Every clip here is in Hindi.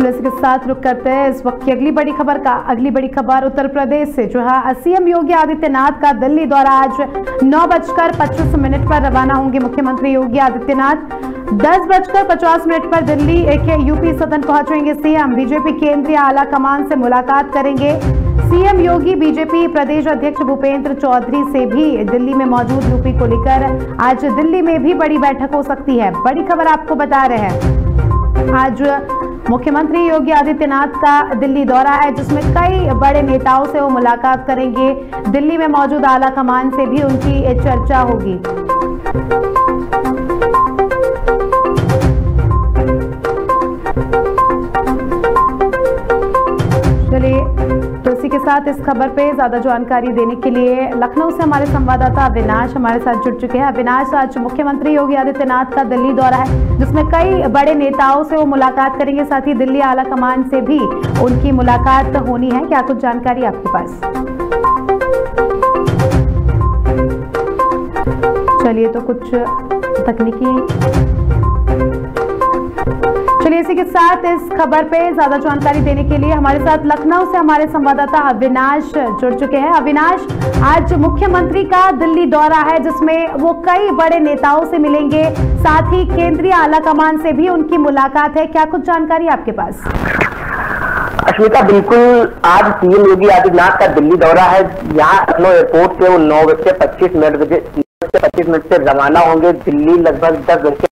चुलसी के साथ रुक करते हैं इस वक्त की अगली बड़ी खबर का। अगली बड़ी खबर उत्तर प्रदेश से, जहां सीएम योगी आदित्यनाथ का दिल्ली दौरा आज 9:25 पर रवाना होंगे। मुख्यमंत्री योगी आदित्यनाथ 10:50 पर दिल्ली के यूपी सदन पहुंचेंगे। सीएम बीजेपी केंद्रीय आला कमान से मुलाकात करेंगे। सीएम योगी बीजेपी प्रदेश अध्यक्ष भूपेंद्र चौधरी से भी दिल्ली में मौजूद यूपी को लेकर आज दिल्ली में भी बड़ी बैठक हो सकती है। बड़ी खबर आपको बता रहे हैं, आज मुख्यमंत्री योगी आदित्यनाथ का दिल्ली दौरा है, जिसमें कई बड़े नेताओं से वो मुलाकात करेंगे। दिल्ली में मौजूद आला कमान से भी उनकी चर्चा होगी। के साथ इस खबर पे ज्यादा जानकारी देने के लिए लखनऊ से हमारे संवाददाता अविनाश हमारे साथ जुड़ चुके हैं। अविनाश, आज मुख्यमंत्री योगी आदित्यनाथ का दिल्ली दौरा है, जिसमें कई बड़े नेताओं से वो मुलाकात करेंगे, साथ ही दिल्ली आला कमान से भी उनकी मुलाकात होनी है। क्या कुछ जानकारी आपके पास? चलिए तो कुछ तकनीकी इसी के साथ इस खबर पे ज्यादा जानकारी देने के लिए हमारे साथ लखनऊ से हमारे संवाददाता अविनाश जुड़ चुके हैं। अविनाश, आज मुख्यमंत्री का दिल्ली दौरा है, जिसमें वो कई बड़े नेताओं से मिलेंगे, साथ ही केंद्रीय आला कमान से भी उनकी मुलाकात है। क्या कुछ जानकारी आपके पास? अश्विनी, बिल्कुल आज सीएम योगी आदित्यनाथ का दिल्ली दौरा है। यहाँ लखनऊ एयरपोर्ट से वो 9:25 से रवाना होंगे। दिल्ली लगभग 10:50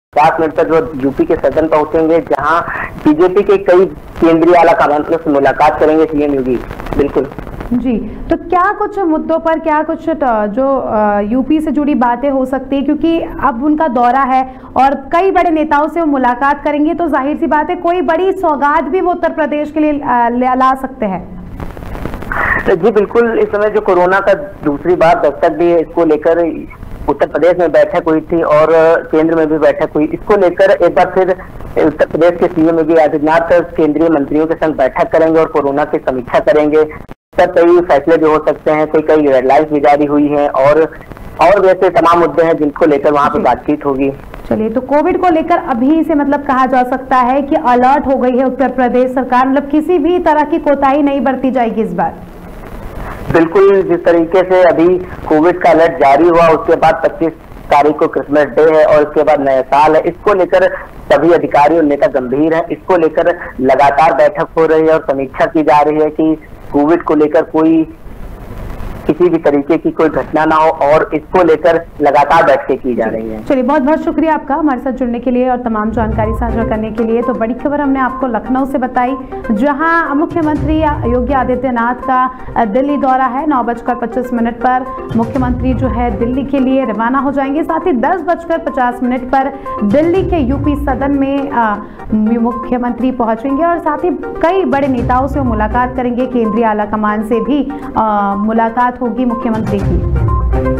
तक वो यूपी के सदन पहुंचेंगे, जहां बीजेपी के कई केंद्रीय आला कमांडरों से मुलाकात करेंगे सीएम योगी। बिल्कुल जी, तो क्या कुछ मुद्दों पर, क्या कुछ जो यूपी से जुड़ी बातें हो सकती है, क्योंकि अब उनका दौरा है और कई बड़े नेताओं से वो मुलाकात करेंगे, तो जाहिर सी बात है कोई बड़ी सौगात भी वो उत्तर प्रदेश के लिए ला सकते हैं। जी बिल्कुल, इस समय जो कोरोना का दूसरी बार दस्तक दी है, इसको लेकर उत्तर प्रदेश में बैठक हुई थी और केंद्र में भी बैठक हुई। इसको लेकर एक बार फिर उत्तर प्रदेश के सीएम योगी आदित्यनाथ केंद्रीय मंत्रियों के संग बैठक करेंगे और कोरोना की समीक्षा करेंगे। पर कई फैसले जो हो सकते हैं, कई गाइडलाइंस भी जारी हुई हैं और वैसे तमाम मुद्दे हैं जिनको लेकर वहाँ पर बातचीत होगी। चलिए, तो कोविड को लेकर अभी से मतलब कहा जा सकता है कि अलर्ट हो गई है उत्तर प्रदेश सरकार, मतलब किसी भी तरह की कोताही नहीं बरती जाएगी इस बार। बिल्कुल, जिस तरीके से अभी कोविड का अलर्ट जारी हुआ, उसके बाद 25 तारीख को क्रिसमस डे है और उसके बाद नया साल है। इसको लेकर सभी अधिकारी और नेता गंभीर हैं। इसको लेकर लगातार बैठक हो रही है और समीक्षा की जा रही है कि कोविड को लेकर कोई किसी भी तरीके की कोई घटना ना हो, और इसको लेकर लगातार बैठकें की जा रही है। चलिए, बहुत बहुत शुक्रिया आपका हमारे साथ जुड़ने के लिए और तमाम जानकारी साझा करने के लिए। तो बड़ी खबर हमने आपको लखनऊ से बताई, जहां मुख्यमंत्री योगी आदित्यनाथ का दिल्ली दौरा है। 9:25 पर मुख्यमंत्री जो है दिल्ली के लिए रवाना हो जाएंगे, साथ ही 10:50 पर दिल्ली के यूपी सदन में मुख्यमंत्री पहुंचेंगे और साथ ही कई बड़े नेताओं से मुलाकात करेंगे। केंद्रीय आला कमान से भी मुलाकात होगी मुख्यमंत्री की।